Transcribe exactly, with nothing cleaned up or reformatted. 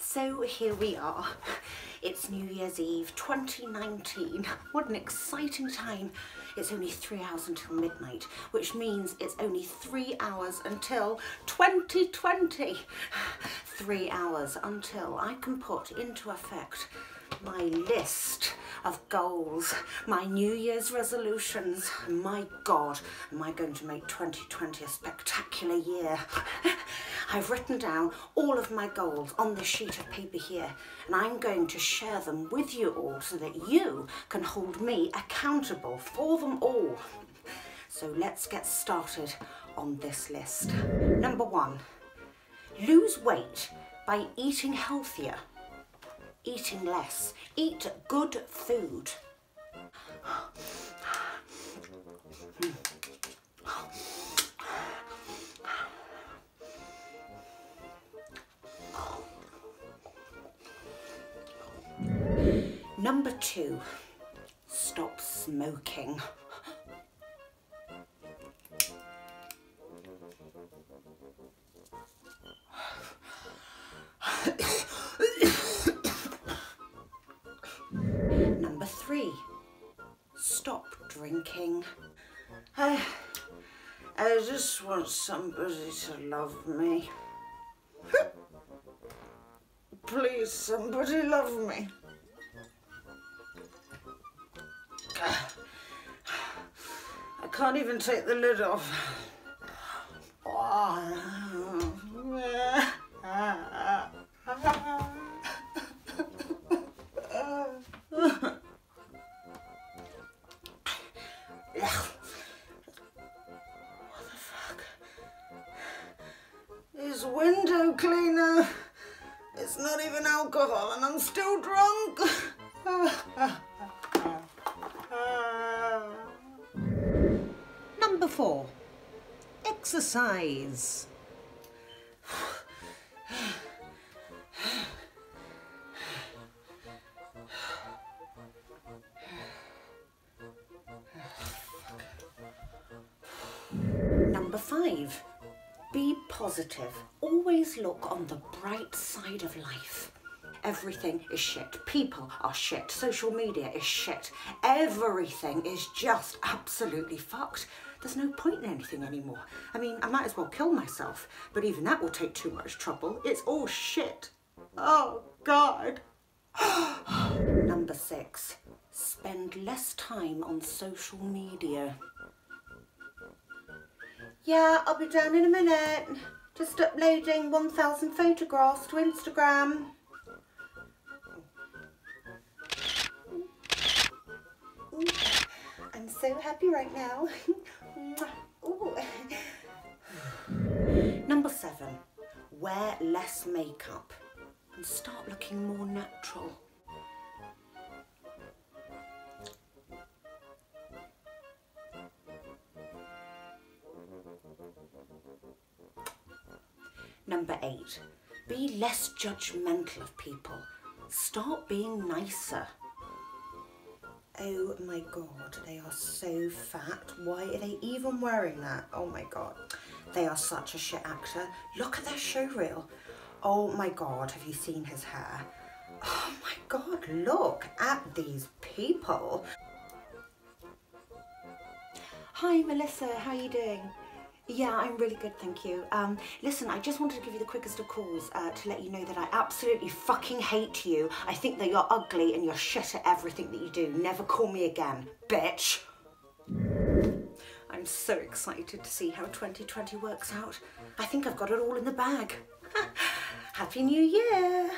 So here we are. It's New Year's Eve twenty nineteen. What an exciting time. It's only three hours until midnight, which means it's only three hours until twenty twenty. Three hours until I can put into effect my list of goals, my New Year's resolutions. My God, am I going to make twenty twenty a spectacular year? I've written down all of my goals on this sheet of paper here, and I'm going to share them with you all so that you can hold me accountable for them all. So let's get started on this list. Number one, lose weight by eating healthier. Eating less. Eat good food. Number two, stop smoking. Drinking. I, I just want somebody to love me. Please, somebody love me. I can't even take the lid off. Window cleaner. It's not even alcohol and I'm still drunk. Number four, exercise. Number five, be positive. Always look on the bright side of life. Everything is shit. People are shit. Social media is shit. Everything is just absolutely fucked. There's no point in anything anymore. I mean, I might as well kill myself, but even that will take too much trouble. It's all shit. Oh, God. Number six, spend less time on social media. Yeah, I'll be down in a minute. Just uploading one thousand photographs to Instagram. Ooh. I'm so happy right now. Ooh. Number seven, wear less makeup and start looking more natural. Number eight, be less judgmental of people. Start being nicer. Oh my God, they are so fat. Why are they even wearing that? Oh my God. They are such a shit actor. Look at their showreel. Oh my God, have you seen his hair? Oh my God, look at these people. Hi Melissa, how are you doing? Yeah, I'm really good, thank you. Um, listen, I just wanted to give you the quickest of calls uh, to let you know that I absolutely fucking hate you. I think that you're ugly and you're shit at everything that you do. Never call me again, bitch. I'm so excited to see how twenty twenty works out. I think I've got it all in the bag. Happy New Year.